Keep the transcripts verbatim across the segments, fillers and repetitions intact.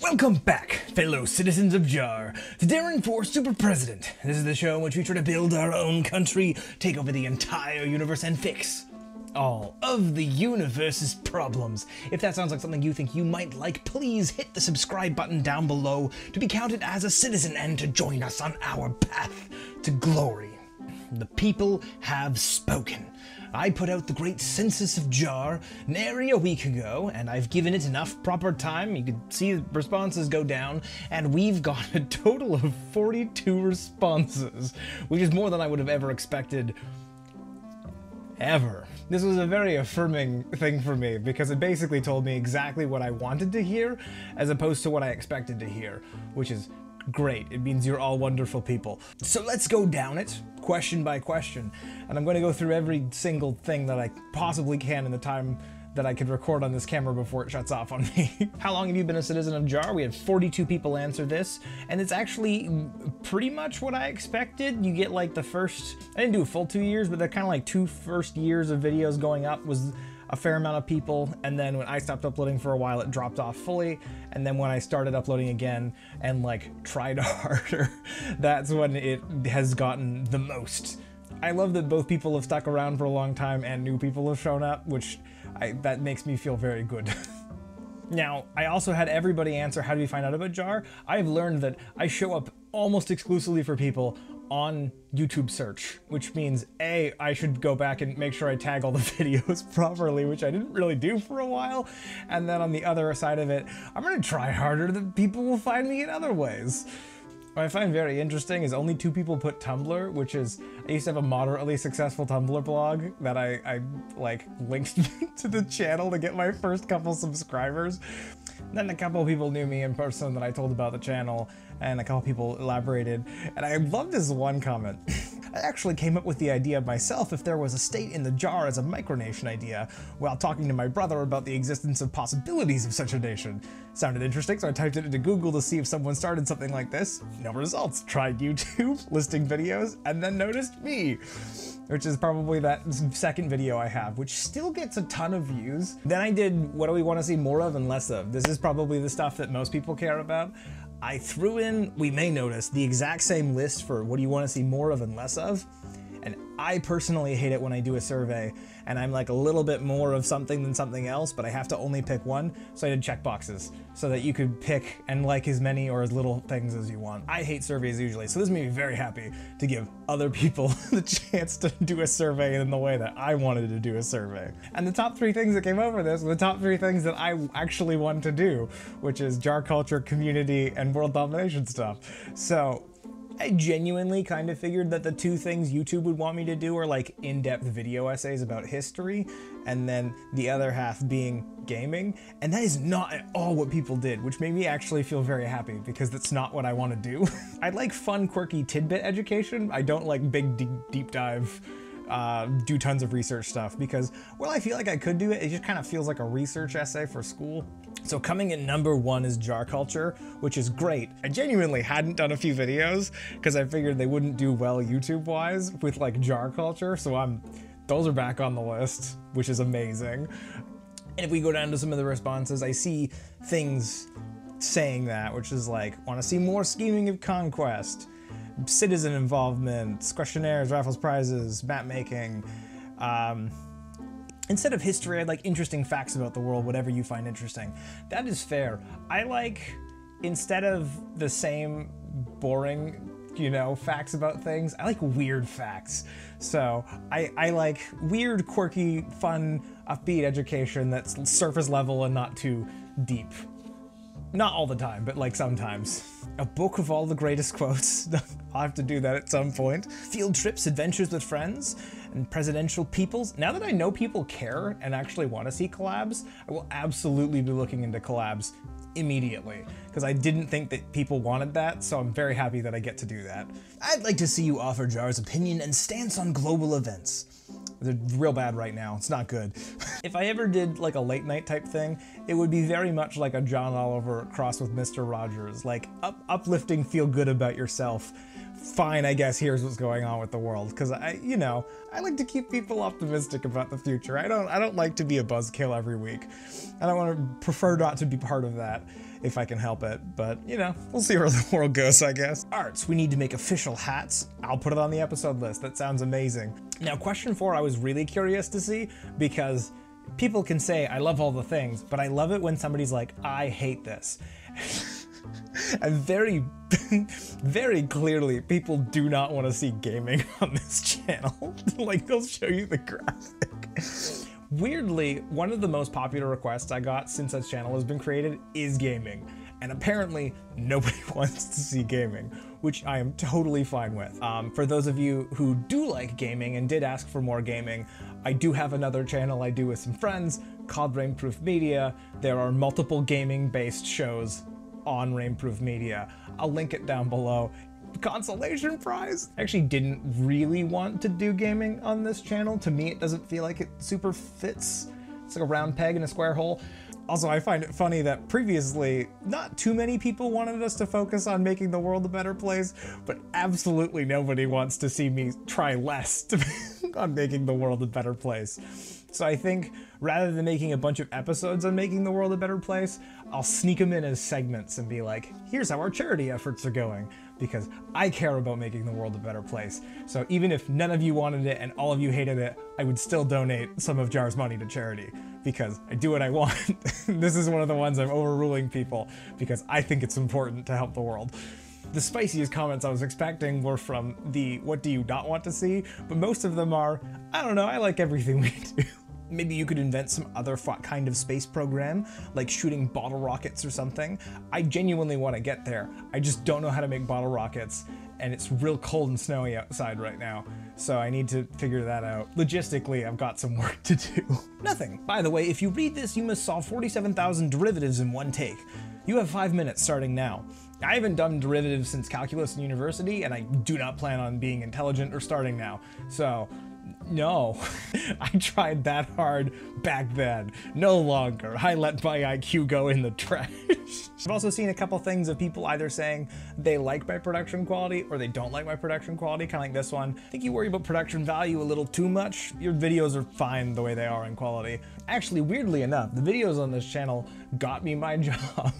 Welcome back, fellow citizens of Jar, to Deron For Super President. This is the show in which we try to build our own country, take over the entire universe, and fix all of the universe's problems. If that sounds like something you think you might like, please hit the subscribe button down below to be counted as a citizen and to join us on our path to glory. The people have spoken. I put out the Great Census of Jar nary a week ago, and I've given it enough proper time. You can see the responses go down, and we've got a total of forty-two responses, which is more than I would have ever expected. Ever. This was a very affirming thing for me, because it basically told me exactly what I wanted to hear, as opposed to what I expected to hear, which is great. It means you're all wonderful people. So let's go down it, question by question, and I'm going to go through every single thing that I possibly can in the time that I could record on this camera before it shuts off on me. How long have you been a citizen of Jar? We had forty-two people answer this, and it's actually pretty much what I expected. You get like the first, I didn't do a full two years, but they're kind of like two first years of videos going up was a fair amount of people, and then when I stopped uploading for a while, it dropped off fully, and then when I started uploading again and like tried harder, that's when it has gotten the most. I love that both people have stuck around for a long time and new people have shown up, which I, that makes me feel very good. Now, I also had everybody answer, how do we find out about Jar? I've learned that I show up almost exclusively for people on YouTube search, which means A, I should go back and make sure I tag all the videos properly, which I didn't really do for a while, and then on the other side of it, I'm gonna try harder that people will find me in other ways. What I find very interesting is only two people put Tumblr, which is, I used to have a moderately successful Tumblr blog that I, I like linked to the channel to get my first couple subscribers. Then a couple people knew me in person that I told about the channel, and a couple people elaborated, and I love this one comment. I actually came up with the idea myself if there was a state in the Jar as a micronation idea, while talking to my brother about the existence of possibilities of such a nation. Sounded interesting, so I typed it into Google to see if someone started something like this. No results. Tried YouTube, listing videos, and then noticed me, which is probably that second video I have, which still gets a ton of views. Then I did, what do we want to see more of and less of? This is probably the stuff that most people care about. I threw in, we may notice, the exact same list for what do you want to see more of and less of, and I personally hate it when I do a survey and I'm like a little bit more of something than something else, but I have to only pick one, so I did checkboxes so that you could pick and like as many or as little things as you want. I hate surveys usually, so this made me very happy to give other people the chance to do a survey in the way that I wanted to do a survey. And the top three things that came over this were the top three things that I actually wanted to do, which is Jar culture, community, and world domination stuff. So I genuinely kind of figured that the two things YouTube would want me to do are like in-depth video essays about history, and then the other half being gaming, and that is not at all what people did, which made me actually feel very happy because that's not what I want to do. I like fun, quirky tidbit education. I don't like big, deep, deep dive, uh, do tons of research stuff, because well, I feel like I could do it, it just kind of feels like a research essay for school. So coming in number one is Jar culture, which is great. I genuinely hadn't done a few videos because I figured they wouldn't do well YouTube wise with like Jar culture, so I'm those are back on the list, which is amazing. And if we go down to some of the responses, I see things saying that, which is like, want to see more scheming of conquest, citizen involvement, questionnaires, raffles, prizes, map making. Um, Instead of history, I like interesting facts about the world, whatever you find interesting. That is fair. I like, instead of the same boring, you know, facts about things, I like weird facts. So I, I like weird, quirky, fun, upbeat education that's surface level and not too deep. Not all the time, but like sometimes. A book of all the greatest quotes. I'll have to do that at some point. Field trips, adventures with friends, and presidential peoples. Now that I know people care and actually want to see collabs, I will absolutely be looking into collabs immediately, because I didn't think that people wanted that, so I'm very happy that I get to do that. I'd like to see you offer Jar's opinion and stance on global events. They're real bad right now, it's not good. If I ever did like a late night type thing, it would be very much like a John Oliver cross with Mister Rogers, like up uplifting, feel good about yourself. Fine, I guess here's what's going on with the world, because I, you know, I like to keep people optimistic about the future. I don't, I don't like to be a buzzkill every week. I don't want to prefer not to be part of that. if I can help it, but you know, we'll see where the world goes, I guess. Arts, we need to make official hats. I'll put it on the episode list, that sounds amazing. Now question four, I was really curious to see, because people can say, I love all the things, but I love it when somebody's like, I hate this. And very, very clearly, people do not want to see gaming on this channel. Like, they'll show you the graphic. Weirdly, one of the most popular requests I got since this channel has been created is gaming. And apparently, nobody wants to see gaming, which I am totally fine with. Um, for those of you who do like gaming and did ask for more gaming, I do have another channel I do with some friends called Rainproof Media. There are multiple gaming-based shows on Rainproof Media. I'll link it down below. Consolation prize! I actually didn't really want to do gaming on this channel. To me, it doesn't feel like it super fits. It's like a round peg in a square hole. Also, I find it funny that previously, not too many people wanted us to focus on making the world a better place, but absolutely nobody wants to see me try less to on making the world a better place. So I think rather than making a bunch of episodes on making the world a better place, I'll sneak them in as segments and be like, here's how our charity efforts are going, because I care about making the world a better place. So even if none of you wanted it and all of you hated it, I would still donate some of Jar's money to charity, because I do what I want. This is one of the ones I'm overruling people because I think it's important to help the world. The spiciest comments I was expecting were from the what do you not want to see, but most of them are, I don't know, I like everything we do. Maybe you could invent some other kind of space program, like shooting bottle rockets or something. I genuinely want to get there. I just don't know how to make bottle rockets, and it's real cold and snowy outside right now, so I need to figure that out. Logistically, I've got some work to do. Nothing. By the way, if you read this, you must solve forty-seven thousand derivatives in one take. You have five minutes starting now. I haven't done derivatives since calculus in university, and I do not plan on being intelligent or starting now, so no. I tried that hard back then. No longer. I let my I Q go in the trash. I've also seen a couple things of people either saying they like my production quality or they don't like my production quality, kind of like this one. I think you worry about production value a little too much. Your videos are fine the way they are in quality. Actually, weirdly enough, the videos on this channel got me my job.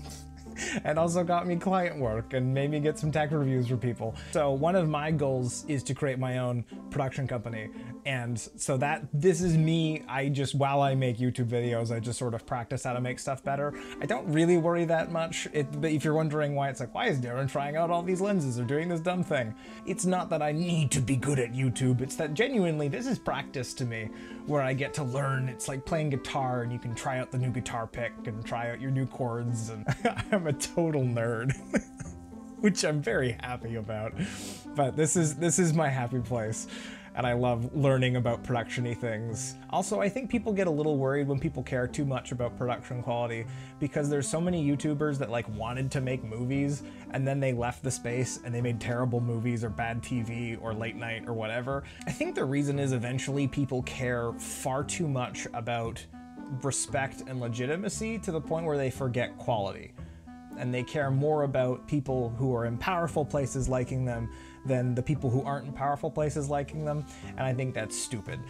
And also got me client work and made me get some tech reviews for people. So one of my goals is to create my own production company. And so that, this is me, I just, while I make YouTube videos, I just sort of practice how to make stuff better. I don't really worry that much. It, but if you're wondering why, it's like, why is Deron trying out all these lenses or doing this dumb thing? It's not that I need to be good at YouTube, it's that genuinely, this is practice to me, where I get to learn. It's like playing guitar and you can try out the new guitar pick and try out your new chords, and I'm a total nerd, which I'm very happy about. But this is this is my happy place, and I love learning about production-y things. Also, I think people get a little worried when people care too much about production quality, because there's so many YouTubers that like wanted to make movies and then they left the space and they made terrible movies or bad T V or late night or whatever. I think the reason is eventually people care far too much about respect and legitimacy to the point where they forget quality. And they care more about people who are in powerful places liking them than the people who aren't in powerful places liking them, and I think that's stupid.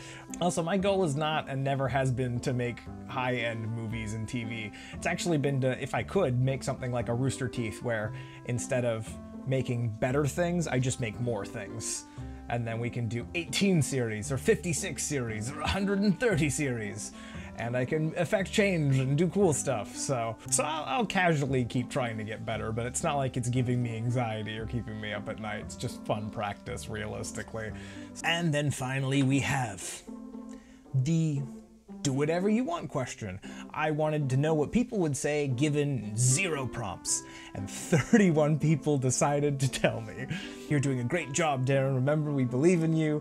Also, my goal is not and never has been to make high-end movies and T V. It's actually been to, if I could, make something like a Rooster Teeth, where instead of making better things, I just make more things. And then we can do eighteen series, or fifty-six series, or one hundred thirty series. And I can affect change and do cool stuff, so. So I'll, I'll casually keep trying to get better, but it's not like it's giving me anxiety or keeping me up at night. It's just fun practice, realistically. And then finally we have the do whatever you want question. I wanted to know what people would say given zero prompts, and thirty-one people decided to tell me. You're doing a great job, Deron. Remember, we believe in you.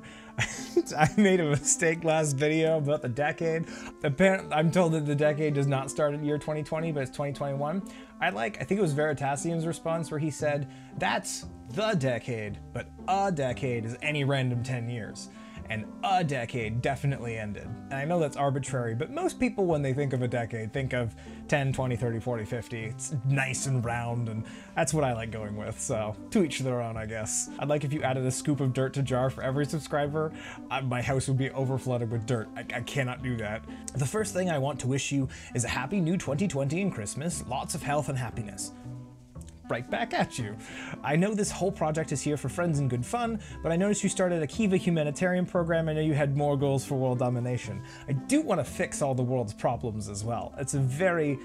I made a mistake last video about the decade. Apparently, I'm told that the decade does not start in year twenty twenty, but it's twenty twenty-one. I like, I think it was Veritasium's response where he said, that's the decade, but a decade is any random ten years. and a decade definitely ended. And I know that's arbitrary, but most people when they think of a decade think of ten, twenty, thirty, forty, fifty. It's nice and round, and that's what I like going with, so to each their own, I guess. I'd like if you added a scoop of dirt to Jar for every subscriber. Uh, my house would be overflooded with dirt. I, I cannot do that. The first thing I want to wish you is a happy new twenty twenty and Christmas, lots of health and happiness. Right back at you. I know this whole project is here for friends and good fun, but I noticed you started a Kiva humanitarian program. I know you had more goals for world domination. I do want to fix all the world's problems as well. It's a very, you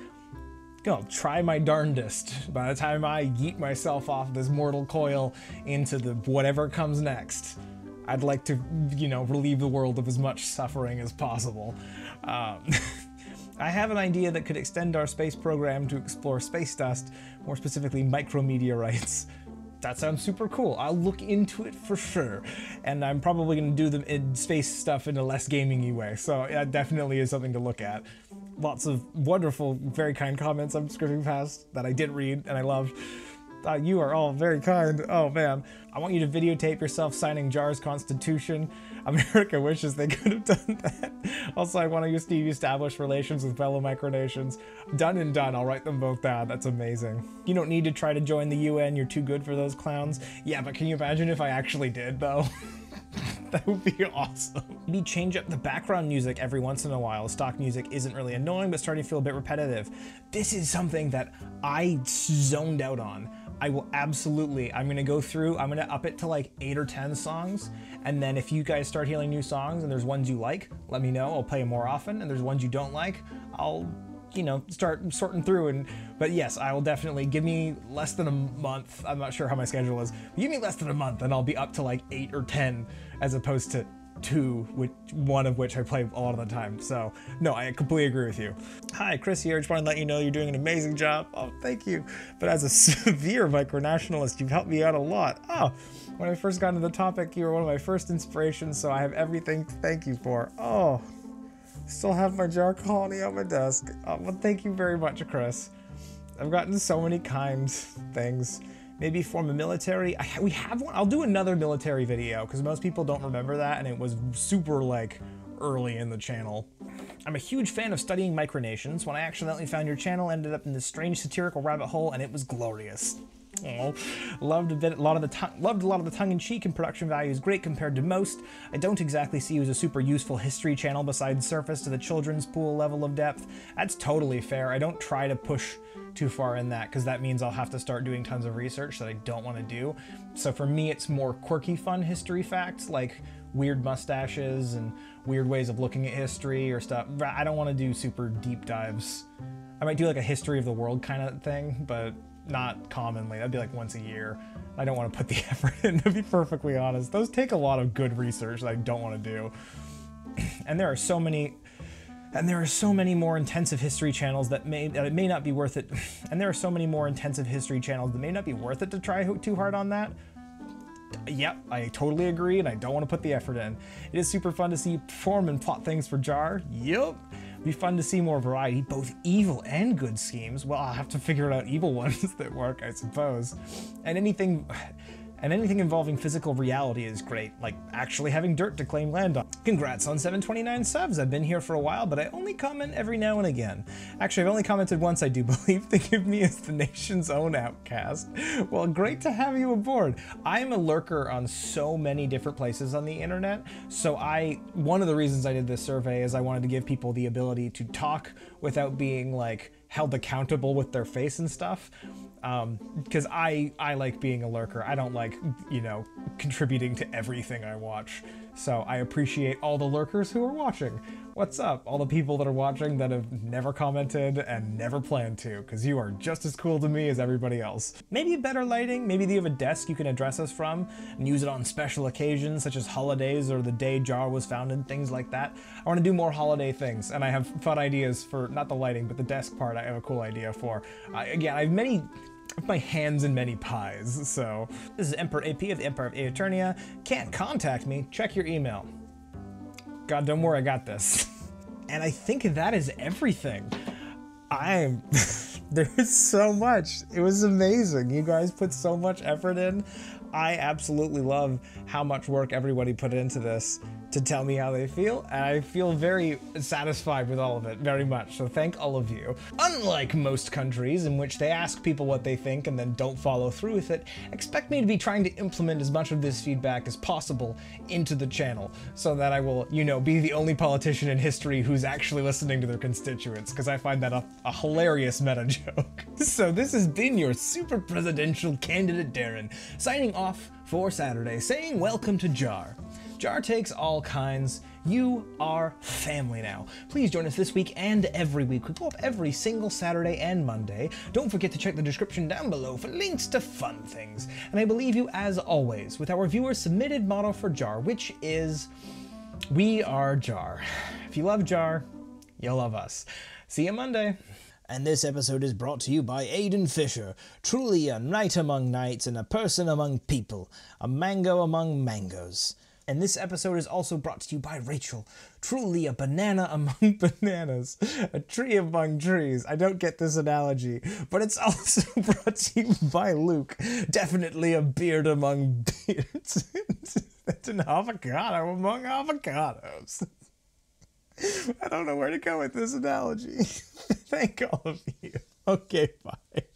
know, try my darndest by the time I yeet myself off this mortal coil into the whatever comes next. I'd like to, you know, relieve the world of as much suffering as possible. Um, I have an idea that could extend our space program to explore space dust, more specifically micrometeorites. That sounds super cool. I'll look into it for sure. And I'm probably going to do the in space stuff in a less gaming-y way, so that definitely is something to look at. Lots of wonderful, very kind comments I'm skipping past that I did read and I loved. Uh, you are all very kind. Oh man. I want you to videotape yourself signing Jar's Constitution. America wishes they could have done that. Also, I want to use Steve establish relations with fellow micronations. Done and done. I'll write them both down. That's amazing. You don't need to try to join the U N. You're too good for those clowns. Yeah, but can you imagine if I actually did, though? That would be awesome. Maybe change up the background music every once in a while. Stock music isn't really annoying, but starting to feel a bit repetitive. This is something that I zoned out on. I will absolutely, I'm gonna go through, I'm gonna up it to like eight or ten songs, and then if you guys start hearing new songs and there's ones you like, let me know, I'll play them more often, and there's ones you don't like, I'll, you know, start sorting through, and, but yes, I will definitely, give me less than a month, I'm not sure how my schedule is, but give me less than a month and I'll be up to like eight or ten as opposed to two, which one of which I play a lot of the time. So no, I completely agree with you. Hi, Chris here. Just want to let you know you're doing an amazing job. Oh, thank you. But as a severe micronationalist, you've helped me out a lot. Oh, when I first got into the topic, you were one of my first inspirations, so I have everything to thank you for. Oh, still have my Jar colony on my desk. Oh, well, thank you very much, Chris. I've gotten so many kind things. Maybe form a military, I, we have one, I'll do another military video because most people don't remember that and it was super like early in the channel. I'm a huge fan of studying micronations. When I accidentally found your channel, ended up in this strange satirical rabbit hole and it was glorious. Oh, loved a bit, a lot of the loved a lot of the tongue-in-cheek and production value is great compared to most. I don't exactly see you as a super useful history channel besides surface to the children's pool level of depth. That's totally fair. I don't try to push too far in that because that means I'll have to start doing tons of research that I don't want to do. So for me, it's more quirky, fun history facts like weird mustaches and weird ways of looking at history or stuff. I don't want to do super deep dives. I might do like a history of the world kind of thing, but not commonly. That'd be like once a year. I don't want to put the effort in, to be perfectly honest. Those take a lot of good research that I don't want to do. And there are so many, and there are so many more intensive history channels that may, that it may not be worth it. And there are so many more intensive history channels that may not be worth it to try too hard on that. Yep, I totally agree, and I don't want to put the effort in. It is super fun to see you perform and plot things for Jar. Yep. It'd be fun to see more variety, both evil and good schemes. Well, I'll have to figure out evil ones that work, I suppose. And anything, and anything involving physical reality is great, like actually having dirt to claim land on. Congrats on seven twenty-nine subs. I've been here for a while, but I only comment every now and again. Actually, I've only commented once, I do believe. They give me as the nation's own outcast. Well, great to have you aboard. I'm a lurker on so many different places on the internet, so I, one of the reasons I did this survey is I wanted to give people the ability to talk without being like held accountable with their face and stuff, um because I I like being a lurker. I don't like, you know, contributing to everything I watch, so I appreciate all the lurkers who are watching. What's up, all the people that are watching that have never commented and never planned to, because you are just as cool to me as everybody else. Maybe better lighting, maybe you have a desk you can address us from and use it on special occasions such as holidays or the day Jar was founded, things like that. I want to do more holiday things, and I have fun ideas for, not the lighting, but the desk part I have a cool idea for. Uh, again, I have many... my hands in many pies, so. This is Emperor A P of the Empire of Aeternia. Can't contact me, check your email. God, don't worry, I got this. And I think that is everything. I'm, there's so much. It was amazing. You guys put so much effort in. I absolutely love how much work everybody put into this to tell me how they feel, and I feel very satisfied with all of it, very much, so thank all of you. Unlike most countries in which they ask people what they think and then don't follow through with it, expect me to be trying to implement as much of this feedback as possible into the channel, so that I will, you know, be the only politician in history who's actually listening to their constituents, because I find that a, a hilarious meta joke. So this has been your super presidential candidate Deron, signing off for Saturday, saying welcome to Jar. Jar takes all kinds. You are family now. Please join us this week and every week. We go up every single Saturday and Monday. Don't forget to check the description down below for links to fun things. And I believe you as always with our viewer submitted motto for Jar, which is, we are Jar. If you love Jar, you'll love us. See you Monday. And this episode is brought to you by Aiden Fisher, truly a knight among knights and a person among people, a mango among mangoes. And this episode is also brought to you by Rachel, truly a banana among bananas, a tree among trees. I don't get this analogy, but it's also brought to you by Luke, definitely a beard among beards. That's an avocado among avocados. I don't know where to go with this analogy. Thank all of you. Okay, bye.